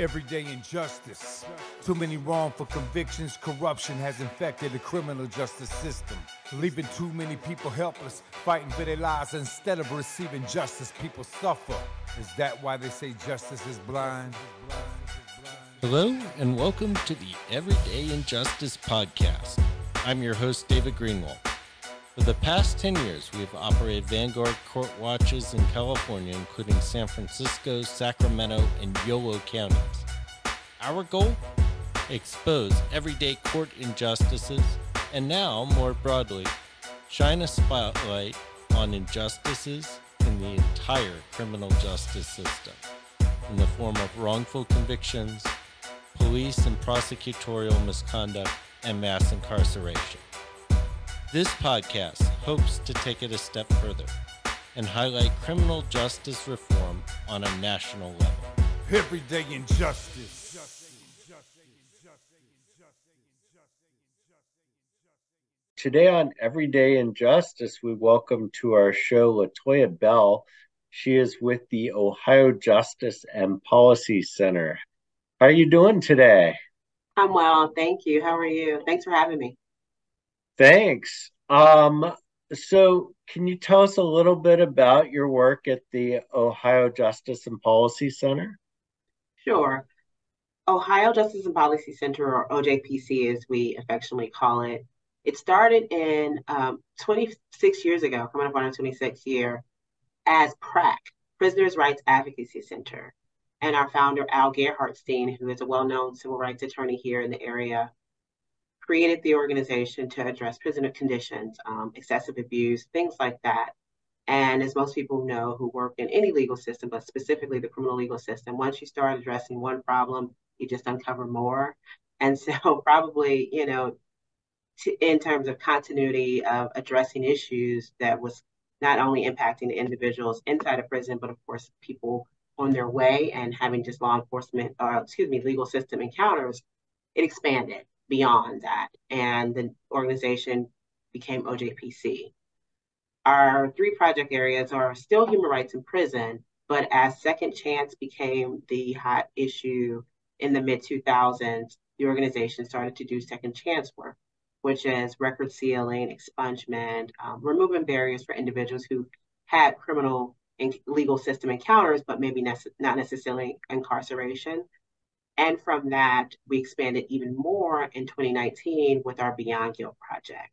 Everyday injustice. Too many wrongful convictions, corruption has infected the criminal justice system, leaving too many people helpless, fighting for their lives instead of receiving justice. People suffer. Is that why they say justice is blind? Hello, and welcome to the Everyday Injustice podcast. I'm your host, David Greenwald. For the past 10 years, we have operated Vanguard court watches in California, including San Francisco, Sacramento, and Yolo counties. Our goal? Expose everyday court injustices, and now, more broadly, shine a spotlight on injustices in the entire criminal justice system, in the form of wrongful convictions, police and prosecutorial misconduct, and mass incarceration. This podcast hopes to take it a step further and highlight criminal justice reform on a national level. Everyday injustice. Today on Everyday Injustice, we welcome to our show LaToya Bell. She is with the Ohio Justice and Policy Center. How are you doing today? I'm well, thank you. How are you? Thanks for having me. Thanks. So can you tell us a little bit about your work at the Ohio Justice and Policy Center? Sure. Ohio Justice and Policy Center, or OJPC as we affectionately call it, it started in 26 years ago, coming up on our 26th year, as PRAC, Prisoners' Rights Advocacy Center. And our founder, Al Gerhardstein, who is a well-known civil rights attorney here in the area, created the organization to address prisoner conditions, excessive abuse, things like that. And as most people know who work in any legal system, but specifically the criminal legal system, once you start addressing one problem, you just uncover more. And so probably, you know, in terms of continuity of addressing issues that was not only impacting the individuals inside of prison, but of course, people on their way and having just law enforcement, or excuse me, legal system encounters, it expanded beyond that, and the organization became OJPC. Our three project areas are still human rights in prison, but as second chance became the hot issue in the mid-2000s, the organization started to do second chance work, which is record sealing, expungement, removing barriers for individuals who had criminal and legal system encounters, but maybe not necessarily incarceration. And from that, we expanded even more in 2019 with our Beyond Guilt project.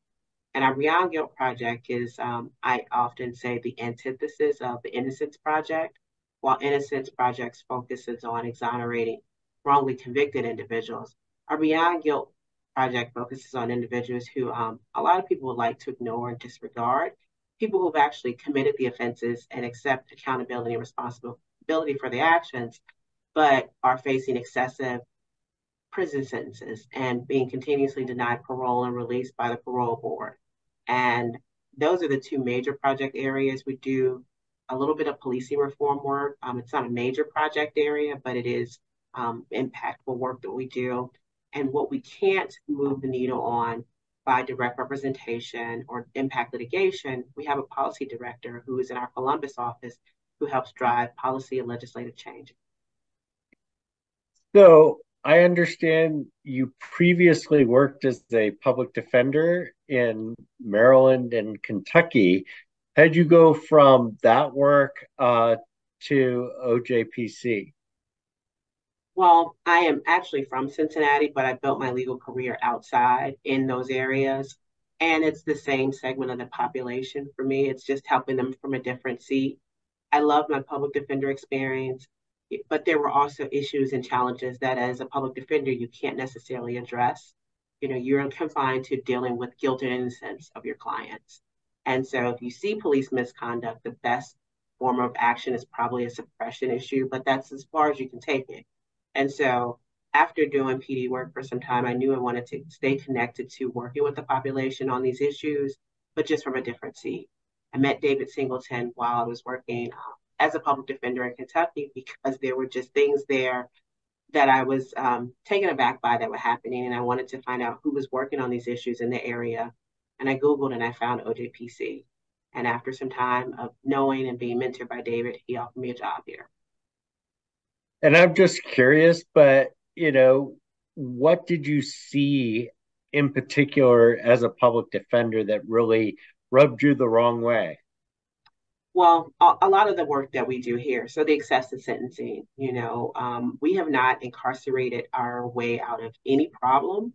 And our Beyond Guilt project is, I often say, the antithesis of the Innocence Project. While Innocence Project focuses on exonerating wrongly convicted individuals, our Beyond Guilt project focuses on individuals who a lot of people would like to ignore and disregard, people who've actually committed the offenses and accept accountability and responsibility for their actions, but are facing excessive prison sentences and being continuously denied parole and released by the parole board. And those are the two major project areas. We do a little bit of policing reform work. It's not a major project area, but it is impactful work that we do. And what we can't move the needle on by direct representation or impact litigation, we have a policy director who is in our Columbus office who helps drive policy and legislative change. So I understand you previously worked as a public defender in Maryland and Kentucky. How did you go from that work to OJPC? Well, I am actually from Cincinnati, but I built my legal career outside in those areas. And it's the same segment of the population for me. It's just helping them from a different seat. I love my public defender experience, but there were also issues and challenges that as a public defender, you can't necessarily address. You know, you're confined to dealing with guilt and innocence of your clients. And so if you see police misconduct, the best form of action is probably a suppression issue, but that's as far as you can take it. And so after doing PD work for some time, I knew I wanted to stay connected to working with the population on these issues, but just from a different seat. I met David Singleton while I was working as a public defender in Kentucky, because there were just things there that I was taken aback by that were happening. And I wanted to find out who was working on these issues in the area. And I Googled and I found OJPC. And after some time of knowing and being mentored by David, he offered me a job here. And I'm just curious, but, you know, what did you see in particular as a public defender that really rubbed you the wrong way? Well, a lot of the work that we do here, so the excessive sentencing, you know, we have not incarcerated our way out of any problem.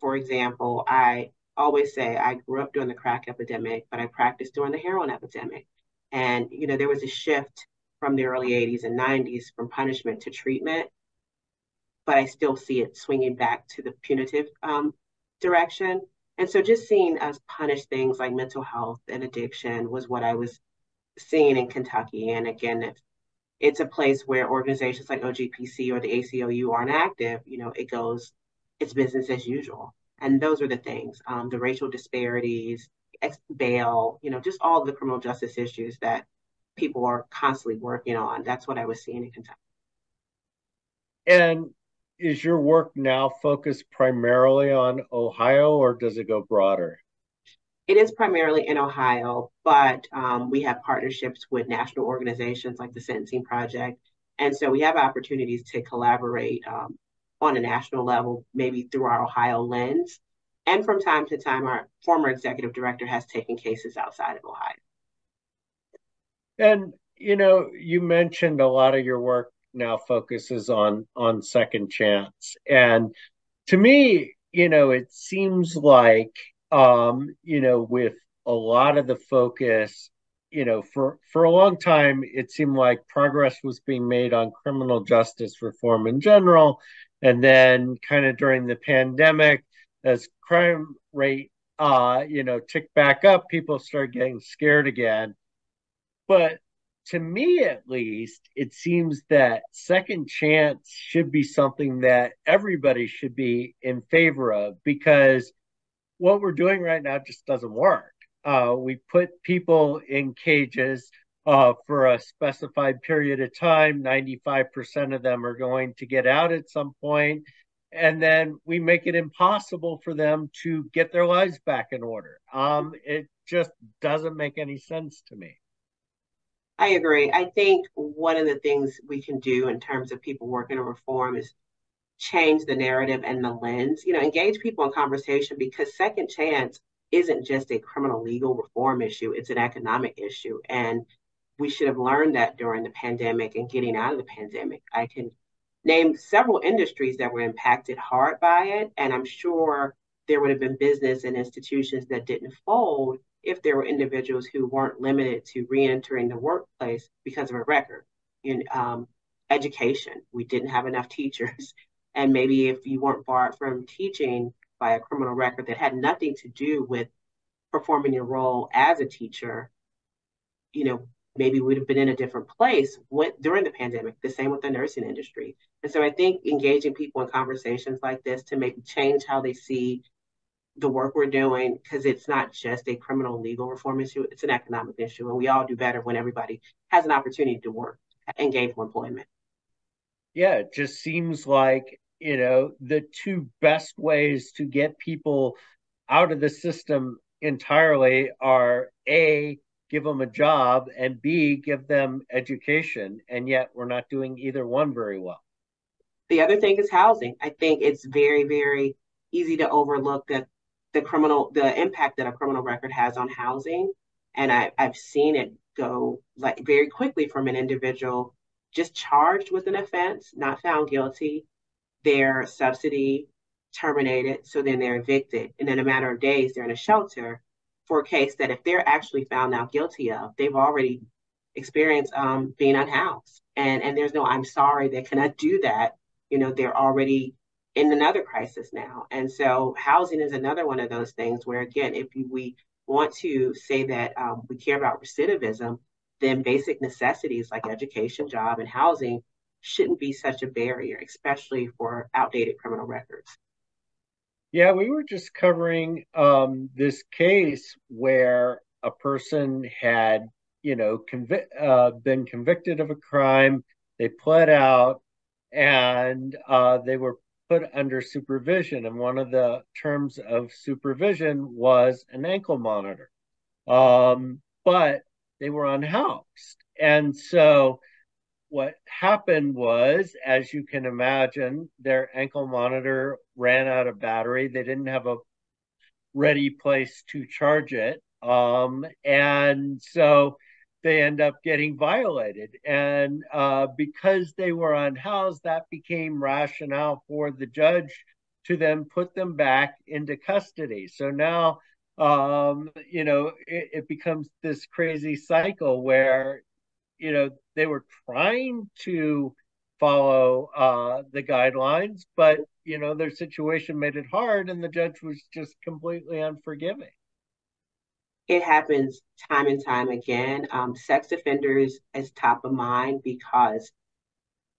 For example, I always say I grew up during the crack epidemic, but I practiced during the heroin epidemic. And, you know, there was a shift from the early 80s and 90s from punishment to treatment, but I still see it swinging back to the punitive direction. And so just seeing us punish things like mental health and addiction was what I was seeing in Kentucky. And again, it's a place where organizations like OGPC or the ACLU aren't active, you know, it goes, it's business as usual. And those are the things, the racial disparities, bail, you know, just all the criminal justice issues that people are constantly working on. That's what I was seeing in Kentucky. And is your work now focused primarily on Ohio, or does it go broader? It is primarily in Ohio, but we have partnerships with national organizations like the Sentencing Project. And so we have opportunities to collaborate on a national level, maybe through our Ohio lens. And from time to time, our former executive director has taken cases outside of Ohio. And, you know, you mentioned a lot of your work now focuses on second chance. And to me, you know, it seems like, you know, with a lot of the focus, you know, for a long time, it seemed like progress was being made on criminal justice reform in general. And then kind of during the pandemic, as crime rate, you know, ticked back up, people started getting scared again. But to me, at least, it seems that second chance should be something that everybody should be in favor of, because what we're doing right now just doesn't work. We put people in cages for a specified period of time. 95% of them are going to get out at some point. And then we make it impossible for them to get their lives back in order. It just doesn't make any sense to me. I agree. I think one of the things we can do in terms of people working on reform is change the narrative and the lens, you know, engage people in conversation, because second chance isn't just a criminal legal reform issue, it's an economic issue. And we should have learned that during the pandemic and getting out of the pandemic. I can name several industries that were impacted hard by it. And I'm sure there would have been business and institutions that didn't fold if there were individuals who weren't limited to re-entering the workplace because of a record. In education, we didn't have enough teachers. And maybe if you weren't barred from teaching by a criminal record that had nothing to do with performing your role as a teacher, you know, maybe we'd have been in a different place during the pandemic, the same with the nursing industry. And so I think engaging people in conversations like this to maybe change how they see the work we're doing, because it's not just a criminal legal reform issue, it's an economic issue. And we all do better when everybody has an opportunity to work and gain for employment. Yeah, it just seems like, you know, the two best ways to get people out of the system entirely are A, give them a job, and B, give them education. And yet we're not doing either one very well. The other thing is housing. I think it's very, very easy to overlook that the impact that a criminal record has on housing. And I've seen it go like very quickly from an individual just charged with an offense, not found guilty, their subsidy terminated, so then they're evicted. And in a matter of days, they're in a shelter for a case that if they're actually found now guilty of, they've already experienced being unhoused. And there's no, I'm sorry, they cannot do that. You know, they're already in another crisis now. And so housing is another one of those things where, again, if we want to say that we care about recidivism, then basic necessities like education, job, and housing shouldn't be such a barrier, especially for outdated criminal records. Yeah, we were just covering this case where a person had, you know, been convicted of a crime. They pled out, and they were put under supervision. And one of the terms of supervision was an ankle monitor. But they were unhoused. And so what happened was, as you can imagine, their ankle monitor ran out of battery. They didn't have a ready place to charge it. And so they end up getting violated. And because they were unhoused, that became rationale for the judge to then put them back into custody. So now, you know, it becomes this crazy cycle where, you know, they were trying to follow the guidelines, but, you know, their situation made it hard and the judge was just completely unforgiving. It happens time and time again. Sex offenders is top of mind because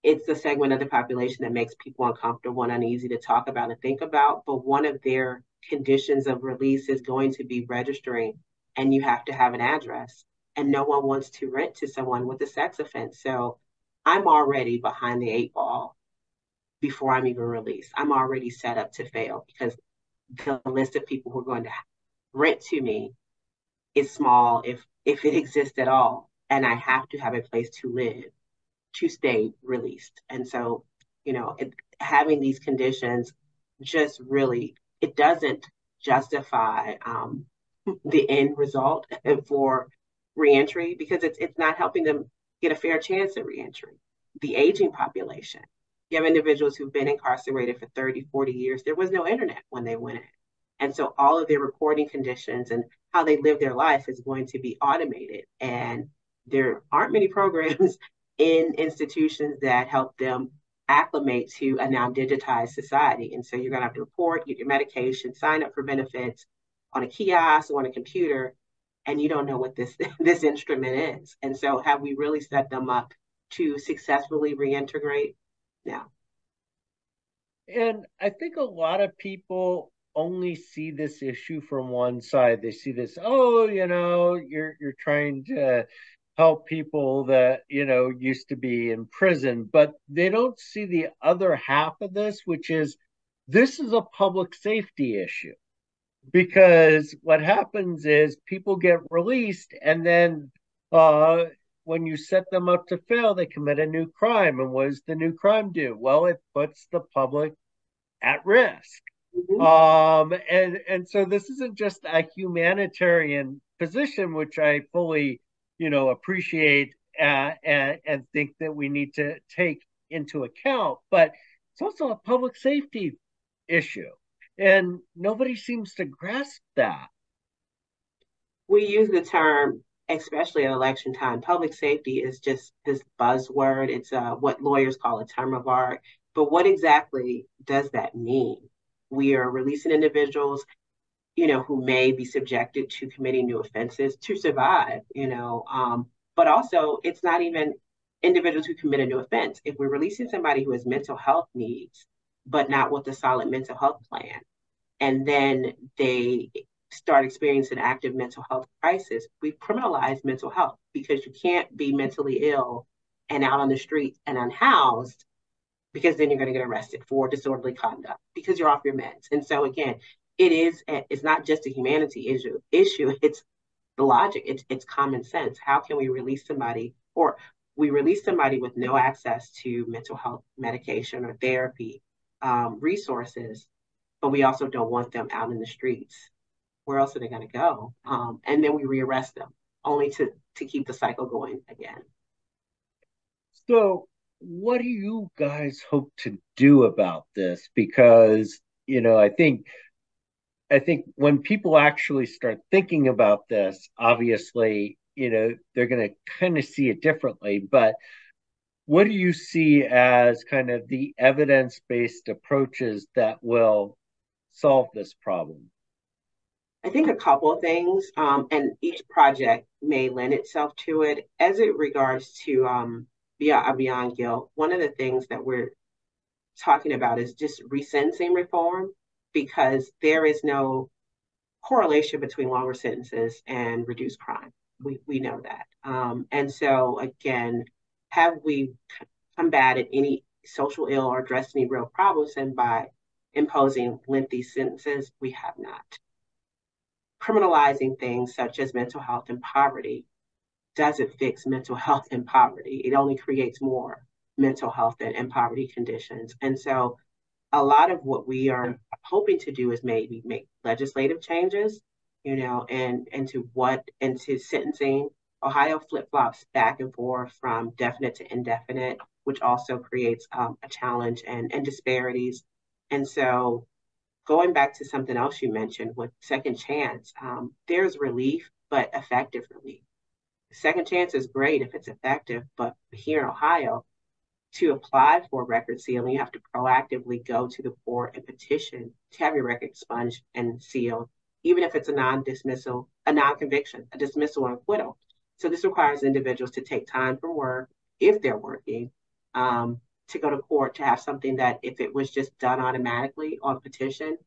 it's the segment of the population that makes people uncomfortable and uneasy to talk about and think about. But one of their conditions of release is going to be registering, and you have to have an address. And no one wants to rent to someone with a sex offense. So I'm already behind the eight ball before I'm even released. I'm already set up to fail because the list of people who are going to rent to me is small, if it exists at all. And I have to have a place to live to stay released. And so, you know, having these conditions just really, it doesn't justify the end result for reentry, because it's not helping them get a fair chance at reentry. The aging population. You have individuals who've been incarcerated for 30, 40 years. There was no internet when they went in. And so all of their recording conditions and how they live their life is going to be automated. And there aren't many programs in institutions that help them acclimate to a now digitized society. And so you're going to have to report, get your medication, sign up for benefits on a kiosk or on a computer. And you don't know what this instrument is. And so have we really set them up to successfully reintegrate? No. And I think a lot of people only see this issue from one side. They see this, oh, you know, you're trying to help people that, you know, used to be in prison, but they don't see the other half of this, which is this is a public safety issue. Because what happens is people get released, and then when you set them up to fail, they commit a new crime. And what does the new crime do? Well, it puts the public at risk. Mm-hmm. And so this isn't just a humanitarian position, which I fully, you know, appreciate and think that we need to take into account. But it's also a public safety issue. And nobody seems to grasp that. We use the term, especially at election time, public safety is just this buzzword. It's what lawyers call a term of art. But what exactly does that mean? We are releasing individuals, you know, who may be subjected to committing new offenses to survive, you know. But also, it's not even individuals who commit a new offense. If we're releasing somebody who has mental health needs, but not with a solid mental health plan, and then they start experiencing an active mental health crisis, we criminalize mental health because you can't be mentally ill and out on the streets and unhoused, because then you're going to get arrested for disorderly conduct because you're off your meds. And so again, it's not just a humanity issue. It's the logic. It's common sense. How can we release somebody, or we release somebody with no access to mental health medication or therapy, resources, but we also don't want them out in the streets. Where else are they going to go? And then we rearrest them, only to keep the cycle going again. So what do you guys hope to do about this? Because, you know, I think when people actually start thinking about this, obviously, you know, they're going to kind of see it differently, but what do you see as kind of the evidence-based approaches that will solve this problem? I think a couple of things, and each project may lend itself to it. As it regards to Beyond Guilt, one of the things that we're talking about is just resentencing reform, because there is no correlation between longer sentences and reduced crime. We know that. And so, again, have we combated any social ill or addressed any real problems? And by imposing lengthy sentences, we have not. Criminalizing things such as mental health and poverty doesn't fix mental health and poverty. It only creates more mental health and poverty conditions. And so a lot of what we are hoping to do is maybe make legislative changes, you know, into sentencing. Ohio flip-flops back and forth from definite to indefinite, which also creates a challenge and disparities. And so going back to something else you mentioned with second chance, there's relief, but effective relief. Second chance is great if it's effective, but here in Ohio, to apply for record sealing, you have to proactively go to the court and petition to have your record expunged and sealed, even if it's a non-conviction, a dismissal and acquittal. So this requires individuals to take time from work, if they're working, to go to court to have something that, if it was just done automatically on petition,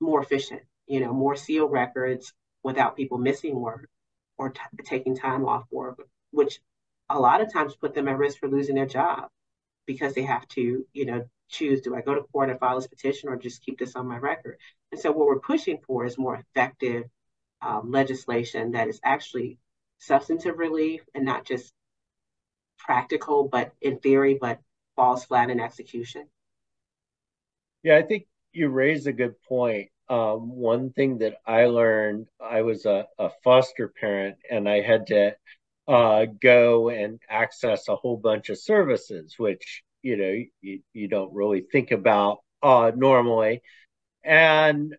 more efficient, you know, more sealed records without people missing work or taking time off work, which a lot of times put them at risk for losing their job because they have to, you know, choose, do I go to court and file this petition or just keep this on my record? And so what we're pushing for is more effective legislation that is actually substantive relief and not just practical, but in theory, but falls flat in execution. Yeah, I think you raise a good point. One thing that I learned, I was a foster parent and I had to go and access a whole bunch of services, which, you know, you don't really think about normally. And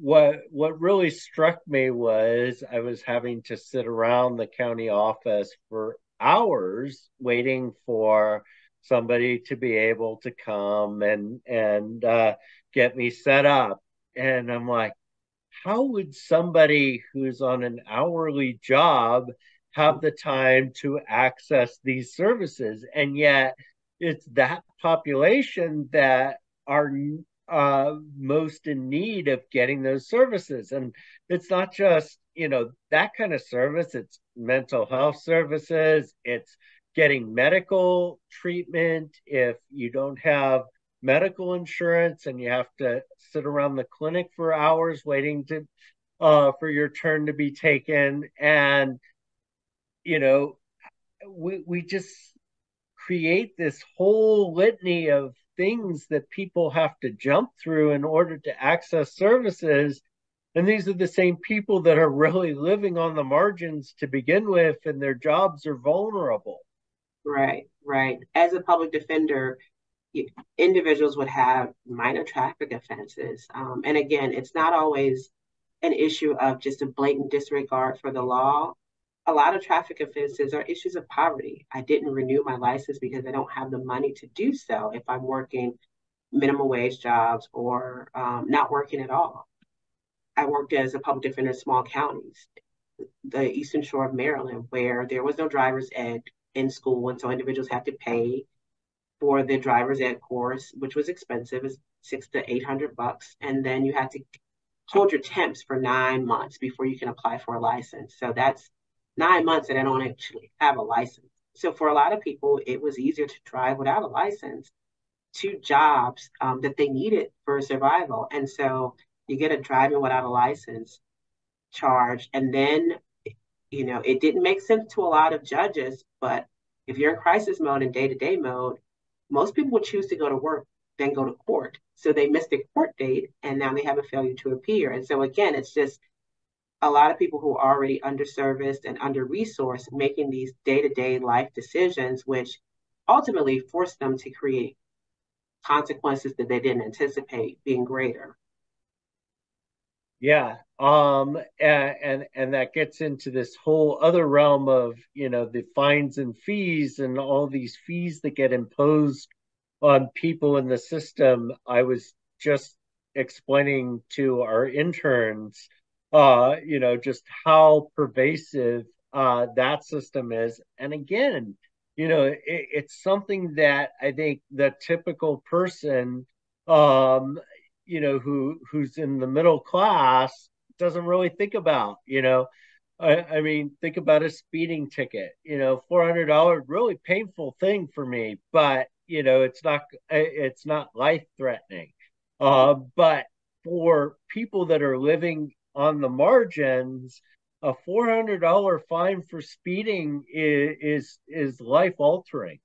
what really struck me was I was having to sit around the county office for hours waiting for somebody to be able to come and get me set up. And I'm like, how would somebody who's on an hourly job have the time to access these services? And yet it's that population that are most in need of getting those services. And it's not just, you know, that kind of service, it's mental health services, it's getting medical treatment. If you don't have medical insurance and you have to sit around the clinic for hours waiting to for your turn to be taken. And you know, we just create this whole litany of things that people have to jump through in order to access services. And these are the same people that are really living on the margins to begin with, and their jobs are vulnerable. Right, right. As a public defender, individuals would have minor traffic offenses. And again, it's not always an issue of just a blatant disregard for the law. A lot of traffic offenses are issues of poverty. I didn't renew my license because I don't have the money to do so if I'm working minimum wage jobs or not working at all. I worked as a public defender in small counties, the Eastern Shore of Maryland, where there was no driver's ed in school. And so individuals had to pay for the driver's ed course, which was expensive, is $600 to $800. And then you had to hold your temps for 9 months before you can apply for a license. So that's 9 months that I don't actually have a license. So for a lot of people, it was easier to drive without a license to jobs that they needed for survival. And so you get a driving without a license charge. And then, you know, it didn't make sense to a lot of judges, but if you're in crisis mode and day-to-day mode, most people would choose to go to work than go to court. So they missed the court date and now they have a failure to appear. And so again, it's just a lot of people who are already underserviced and under-resourced making these day-to-day life decisions, which ultimately force them to create consequences that they didn't anticipate being greater. Yeah, and that gets into this whole other realm of, you know, the fines and fees and all these fees that get imposed on people in the system. I was just explaining to our interns, you know, just how pervasive that system is. And again, you know, it's something that I think the typical person, you know, who's in the middle class doesn't really think about. You know, I mean, think about a speeding ticket, you know, $400, really painful thing for me, but, you know, it's not life threatening. But for people that are living on the margins, a $400 fine for speeding is life altering.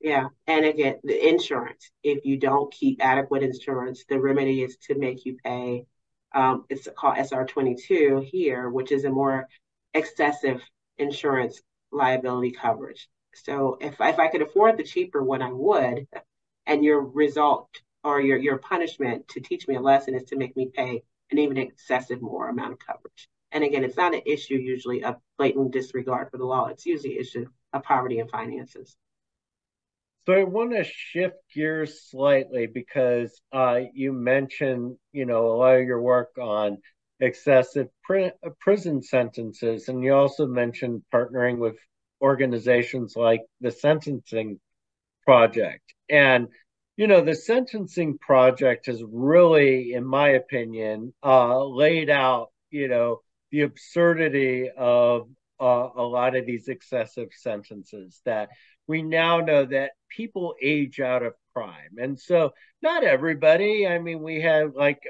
Yeah. And again, the insurance, if you don't keep adequate insurance, the remedy is to make you pay. It's called SR-22 here, which is a more excessive insurance liability coverage. So if I could afford the cheaper one, I would. And your result or your punishment to teach me a lesson is to make me pay an even excessive more amount of coverage. And again, it's not an issue usually of blatant disregard for the law. It's usually an issue of poverty and finances. So I want to shift gears slightly because you mentioned, you know, a lot of your work on excessive prison sentences, and you also mentioned partnering with organizations like the Sentencing Project. And, you know, the Sentencing Project has really, in my opinion, laid out, you know, the absurdity of a lot of these excessive sentences, that we now know that people age out of crime. And so not everybody, I mean, we have like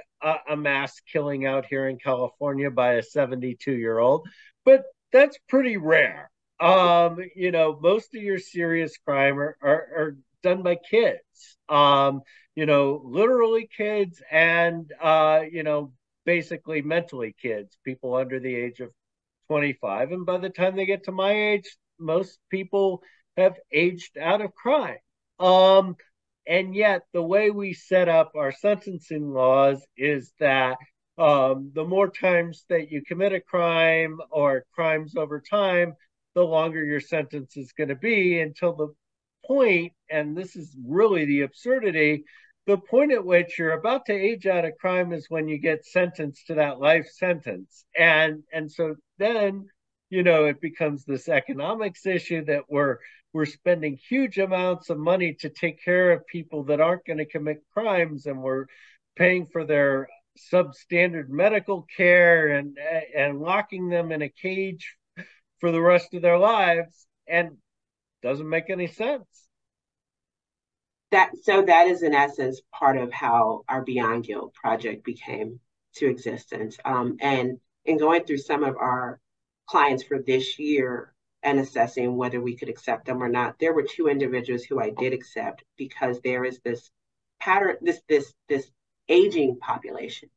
a mass killing out here in California by a 72-year-old, but that's pretty rare. You know, most of your serious crime are done by kids, you know, literally kids and, you know, basically mentally kids, people under the age of 25. And by the time they get to my age, most people have aged out of crime. And yet the way we set up our sentencing laws is that the more times that you commit a crime or crimes over time, the longer your sentence is going to be until the point, and this is really the absurdity, the point at which you're about to age out of crime is when you get sentenced to that life sentence. And so then, you know, it becomes this economics issue that we're spending huge amounts of money to take care of people that aren't going to commit crimes, and we're paying for their substandard medical care and locking them in a cage for the rest of their lives, and doesn't make any sense. So that is in essence part of how our Beyond Guilt project came to existence. And in going through some of our clients for this year and assessing whether we could accept them or not, there were two individuals who I did accept because there is this pattern, this aging population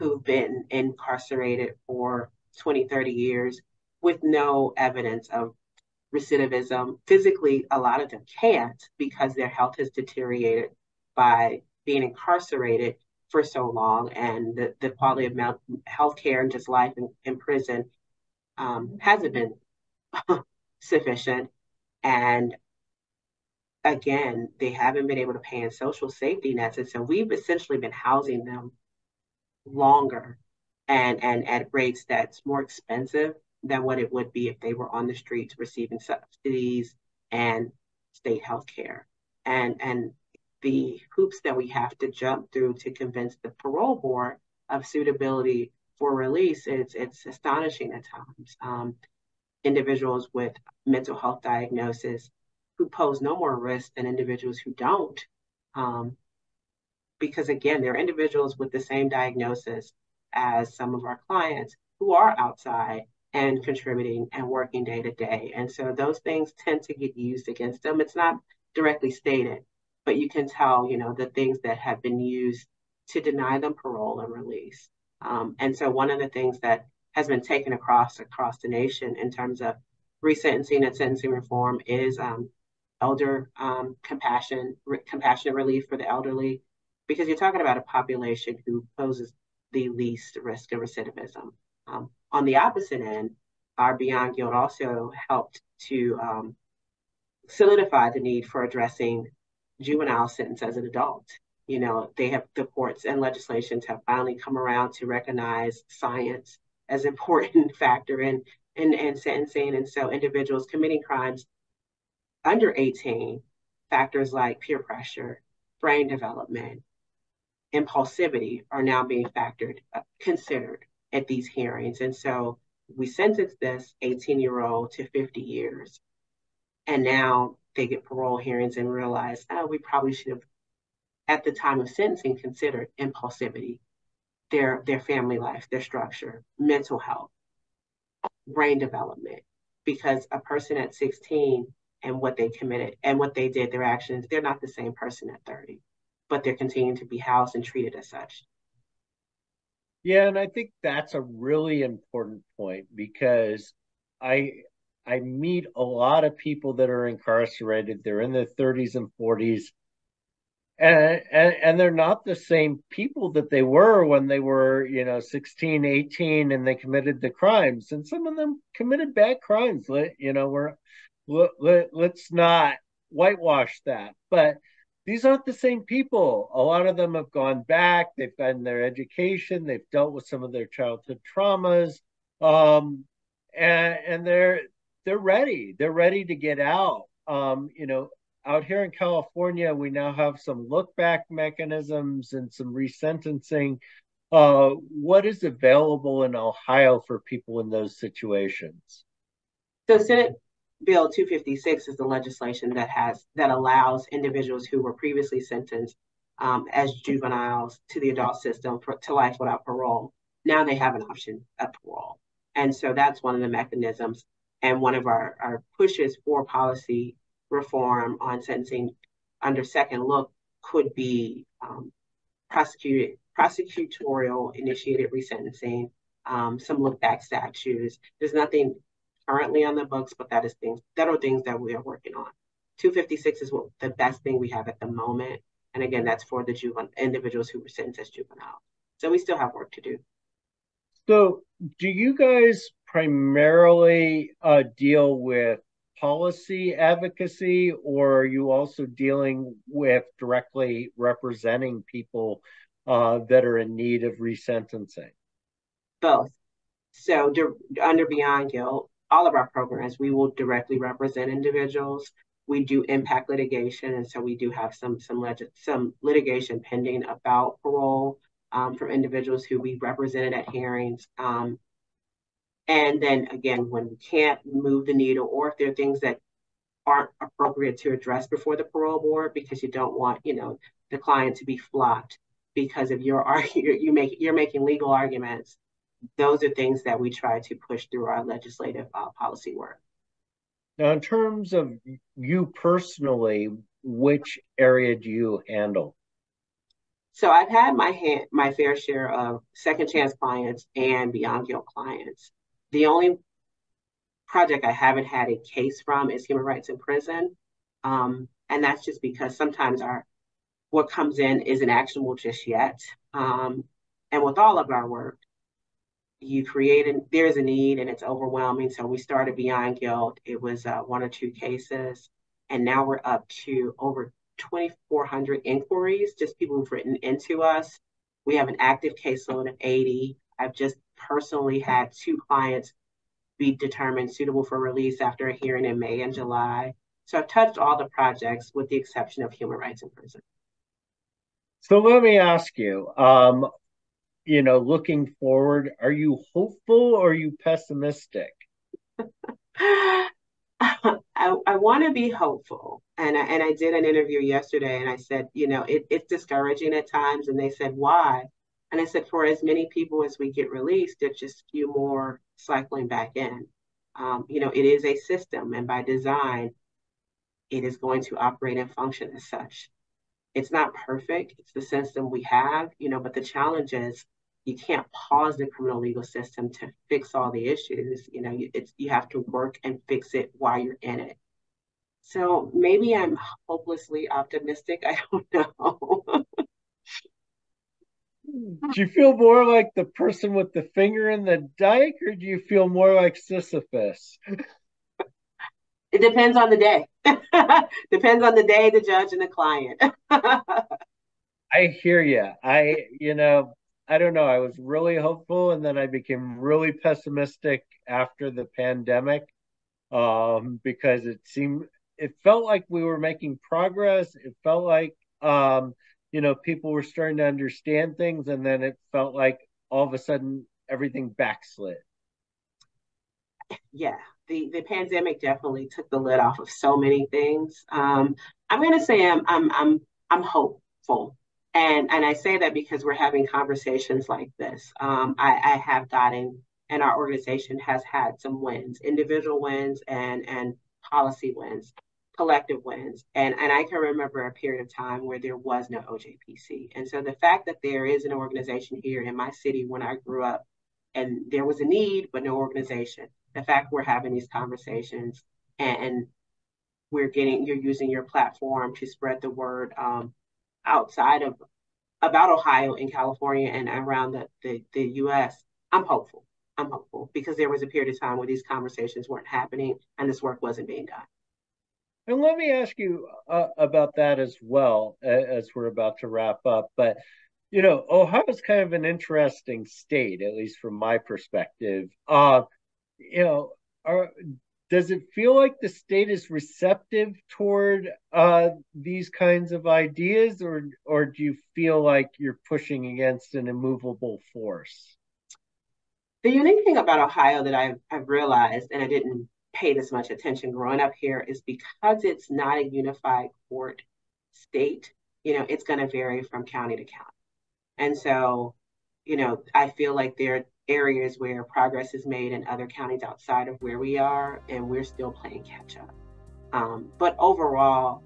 who've been incarcerated for 20, 30 years. With no evidence of recidivism. Physically, a lot of them can't because their health has deteriorated by being incarcerated for so long, and the quality of health care and just life in prison hasn't been sufficient. And again, they haven't been able to pay in social safety nets. And so we've essentially been housing them longer and at rates that's more expensive than what it would be if they were on the streets receiving subsidies and state health care. And the hoops that we have to jump through to convince the parole board of suitability for release, it's astonishing at times. Individuals with mental health diagnosis who pose no more risk than individuals who don't. Because again, they're individuals with the same diagnosis as some of our clients who are outside and contributing and working day to day. And so those things tend to get used against them. It's not directly stated, but you can tell, you know, the things that have been used to deny them parole and release. And so one of the things that has been taken across the nation in terms of resentencing and sentencing reform is elder compassionate relief for the elderly, because you're talking about a population who poses the least risk of recidivism. On the opposite end, our Beyond Guilt also helped to solidify the need for addressing juvenile sentence as an adult. You know, the courts and legislations have finally come around to recognize science as an important factor in sentencing. And so individuals committing crimes under 18, factors like peer pressure, brain development, impulsivity are now being considered at these hearings. And so we sentenced this 18-year-old to 50 years. And now they get parole hearings and realize, oh, we probably should have, at the time of sentencing, considered impulsivity, their family life, their structure, mental health, brain development, because a person at 16 and what they committed and what they did, their actions, they're not the same person at 30, but they're continuing to be housed and treated as such. Yeah, and I think that's a really important point, because I meet a lot of people that are incarcerated. They're in their 30s and 40s, and they're not the same people that they were when they were, 16, 18, and they committed the crimes. And some of them committed bad crimes. Let's not whitewash that. But these aren't the same people. A lot of them have gone back. They've gotten their education. They've dealt with some of their childhood traumas, and they're ready. They're ready to get out. Out here in California, we now have some look-back mechanisms and some resentencing. What is available in Ohio for people in those situations? So Senate Bill 256 is the legislation that allows individuals who were previously sentenced as juveniles to the adult system to life without parole. Now they have an option of parole. And so that's one of the mechanisms and one of our pushes for policy reform on sentencing under second look could be prosecutorial initiated resentencing, some look back statutes. There's nothing currently on the books, but that are things that we are working on. 256 is the best thing we have at the moment. And again, that's for the individuals who were sentenced as juveniles. So we still have work to do. So do you guys primarily deal with policy advocacy, or are you also dealing with directly representing people that are in need of resentencing? Both. So under Beyond Guilt, all of our programs, we will directly represent individuals. We do impact litigation, and so we do have some litigation pending about parole from individuals who we represented at hearings. And then again, when we can't move the needle, or if there are things that aren't appropriate to address before the parole board, because you don't want, the client to be flopped because of you're making legal arguments. Those are things that we try to push through our legislative policy work. Now, in terms of you personally, which area do you handle? So I've had my fair share of second chance clients and Beyond Guilt clients. The only project I haven't had a case from is human rights in prison. And that's just because sometimes what comes in isn't actionable just yet. And with all of our work, there's a need and it's overwhelming. So we started Beyond Guilt. It was one or two cases. And now we're up to over 2,400 inquiries, just people who've written into us. We have an active caseload of 80. I've just personally had two clients be determined suitable for release after a hearing in May and July. So I've touched all the projects with the exception of human rights in prison. So let me ask you, looking forward, are you hopeful or are you pessimistic? I want to be hopeful. And I did an interview yesterday and I said, it's discouraging at times. And they said, why? And I said, for as many people as we get released, there's just a few more cycling back in. It is a system, and by design, it is going to operate and function as such. It's not perfect. It's the system we have, but the challenge is you can't pause the criminal legal system to fix all the issues. You have to work and fix it while you're in it. So maybe I'm hopelessly optimistic. I don't know. Do you feel more like the person with the finger in the dike, or do you feel more like Sisyphus? It depends on the day. Depends on the day, the judge, and the client. I hear you. I don't know. I was really hopeful, and then I became really pessimistic after the pandemic because it felt like we were making progress. It felt like people were starting to understand things, and then it felt like all of a sudden everything backslid. Yeah. The pandemic definitely took the lid off of so many things. I'm going to say I'm hopeful, and I say that because we're having conversations like this. I have gotten and our organization has had some wins, individual wins and policy wins, collective wins. And I can remember a period of time where there was no OJPC. And so the fact that there is an organization here in my city when I grew up and there was a need, but no organization, the fact we're having these conversations and you're using your platform to spread the word outside of, about Ohio and California and around the US, I'm hopeful. I'm hopeful because there was a period of time where these conversations weren't happening and this work wasn't being done. And let me ask you about that as well, as we're about to wrap up. But, you know, Ohio's kind of an interesting state, at least from my perspective. You know, does it feel like the state is receptive toward these kinds of ideas, or do you feel like you're pushing against an immovable force? The unique thing about Ohio that I've realized, and I didn't pay this much attention growing up here, is because it's not a unified court state, you know, it's going to vary from county to county. And so, you know, I feel like there are areas where progress is made in other counties outside of where we are, and we're still playing catch up. But overall,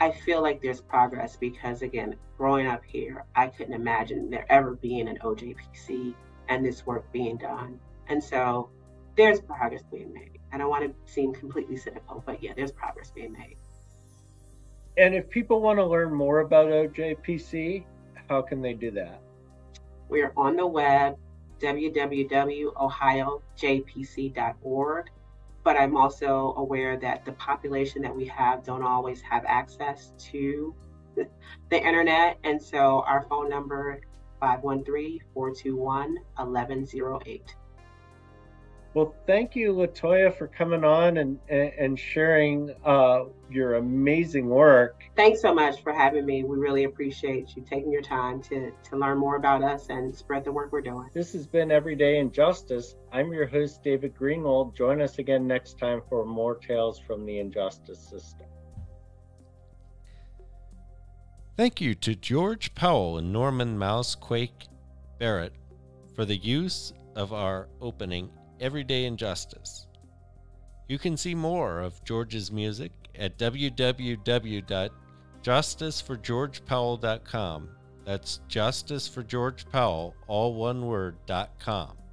I feel like there's progress because, again, growing up here, I couldn't imagine there ever being an OJPC and this work being done. And so there's progress being made. I don't want to seem completely cynical, but yeah, there's progress being made. And if people want to learn more about OJPC, how can they do that? We are on the web, www.ohiojpc.org, but I'm also aware that the population that we have don't always have access to the internet, and so our phone number 513-421-1108. Well, thank you, LaToya, for coming on and sharing your amazing work. Thanks so much for having me. We really appreciate you taking your time to learn more about us and spread the work we're doing. This has been Everyday Injustice. I'm your host, David Greenwald. Join us again next time for more tales from the injustice system. Thank you to George Powell and Norman Mousequake Barrett for the use of our opening, Everyday Injustice. You can see more of George's music at www.justiceforgeorgepowell.com. That's justiceforgeorgepowell, all one word, .com.